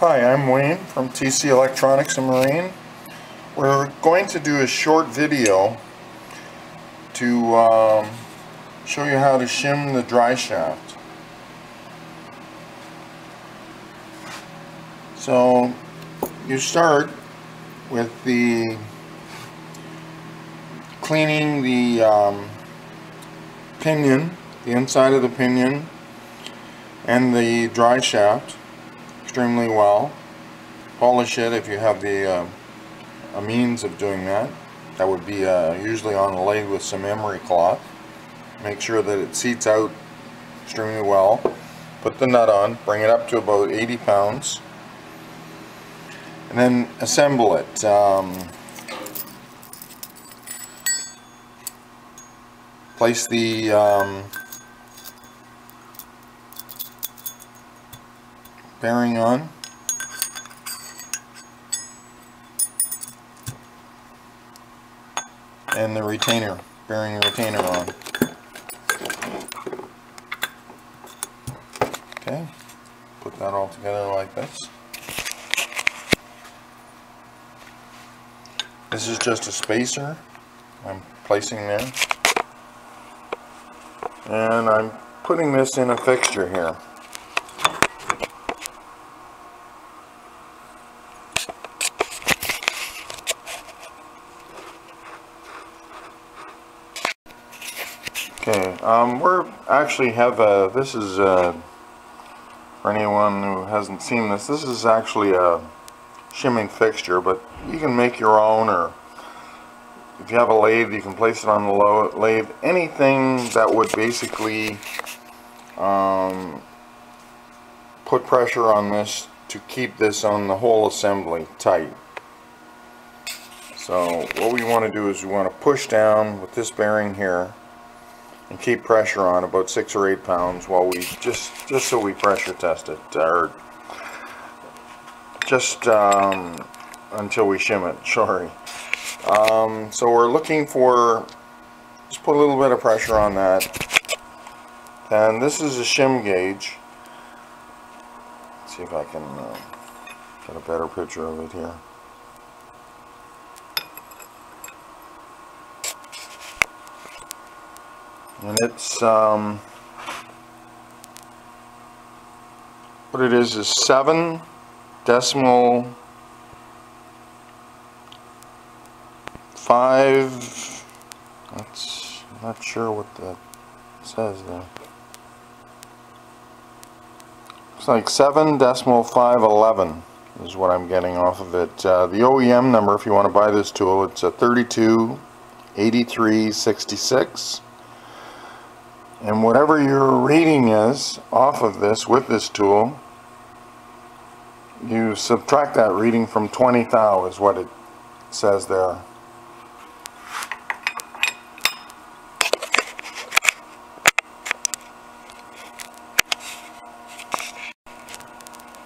Hi, I'm Wayne from TC Electronics and Marine. We're going to do a short video to show you how to shim the dry shaft. So you start with cleaning the pinion, the inside of the pinion and the dry shaft extremely well. Polish it if you have the a means of doing that. That would be usually on a lathe with some emery cloth. Make sure that it seats out extremely well. Put the nut on, bring it up to about 80 pounds, and then assemble it. Place the bearing on. And the retainer, bearing retainer on. Okay, put that all together like this. This is just a spacer I'm placing there. And I'm putting this in a fixture here. Okay, we're actually for anyone who hasn't seen this, this is actually a shimming fixture, but you can make your own, or if you have a lathe, you can place it on the lathe. Anything that would basically put pressure on this to keep this on the whole assembly tight. So what we want to do is we want to push down with this bearing here and keep pressure on about 6 or 8 pounds while we just so we pressure test it, or just until we shim it. Sorry. So we're looking for, just put a little bit of pressure on that, and this is a shim gauge. Let's see if I can get a better picture of it here. And it's, what it is 7.5, that's, I'm not sure what that says there. It's like 7.511 is what I'm getting off of it. The OEM number, if you want to buy this tool, it's a 328366. And whatever your reading is off of this with this tool, you subtract that reading from 20 thou is what it says there.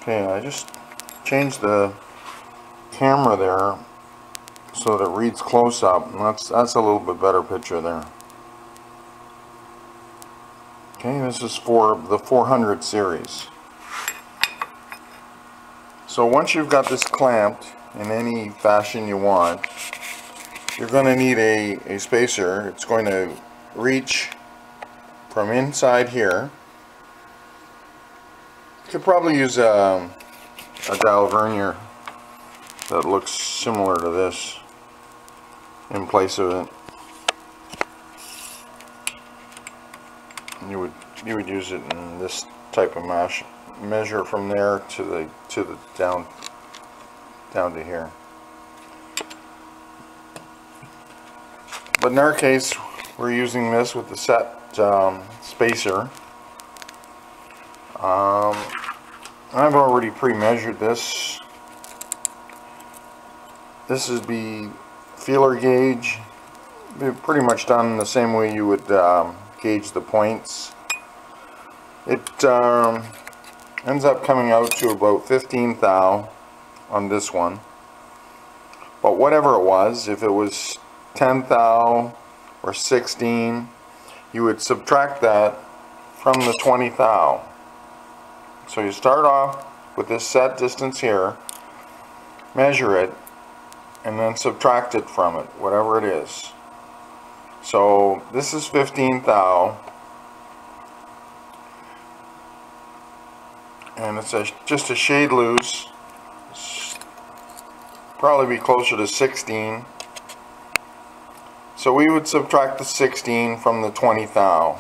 Okay, I just changed the camera there so that it reads close up, and that's a little bit better picture there. Okay, this is for the 400 series. So once you've got this clamped in any fashion you want, you're going to need a spacer. It's going to reach from inside here. Could probably use a dowel vernier that looks similar to this in place of it. You would use it in this type of measure from there to the down to here. But in our case, we're using this with the set spacer. I've already pre-measured this. This is the feeler gauge. They're pretty much done the same way you would gauge the points. It ends up coming out to about 15 thou on this one. But whatever it was, if it was 10 thou or 16, you would subtract that from the 20 thou. So you start off with this set distance here, measure it, and then subtract it from it, whatever it is. So this is 15 thou, and it's just a shade loose. It's probably be closer to 16. So we would subtract the 16 from the 20 thou,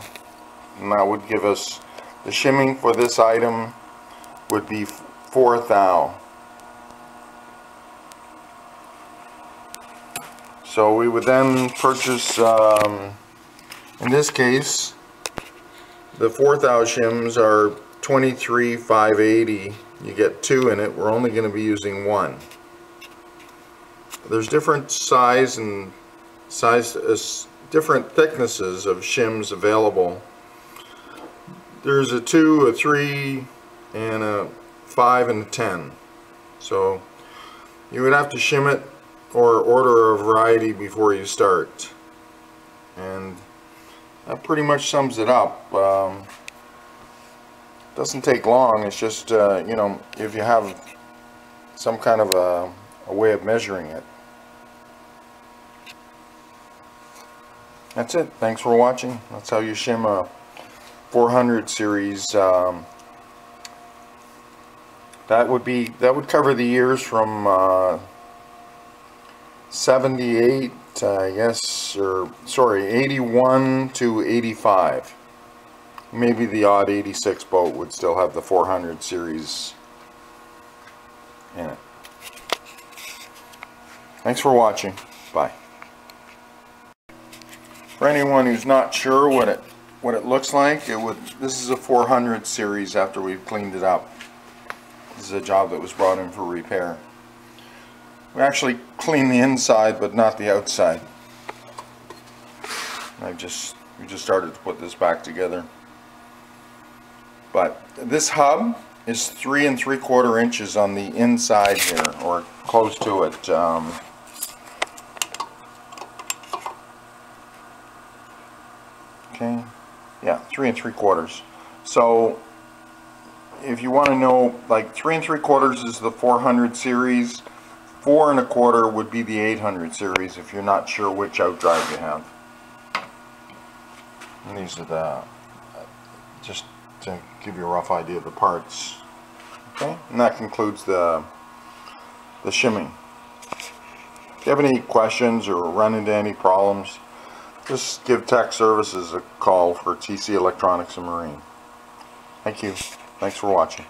and that would give us the shimming for this item would be 4 thou. So we would then purchase, in this case, the 4 thou shims are 23,580. You get 2 in it. We're only going to be using 1. There's different size and different thicknesses of shims available. There's a 2, a 3, and a 5, and a 10. So you would have to shim it or order a variety before you start, and that pretty much sums it up. Doesn't take long. It's just you know, if you have some kind of a way of measuring it. That's it. Thanks for watching. That's how you shim a 400 series. That would cover the years from 78, yes, or sorry, 81 to 85. Maybe the odd 86 boat would still have the 400 series in it. Thanks for watching. Bye. For anyone who's not sure what it looks like, this is a 400 series after we've cleaned it up. This is a job that was brought in for repair. We actually clean the inside, but not the outside. We just started to put this back together. But this hub is 3 3/4 inches on the inside here, or close to it. Okay, yeah, 3 3/4. So if you want to know, like 3 3/4 is the 400 series. 4 1/4 would be the 800 series if you're not sure which outdrive you have. And these are the, just to give you a rough idea of the parts. Okay, and that concludes the shimming. If you have any questions or run into any problems, just give Tech Services a call for TC Electronics and Marine. Thank you. Thanks for watching.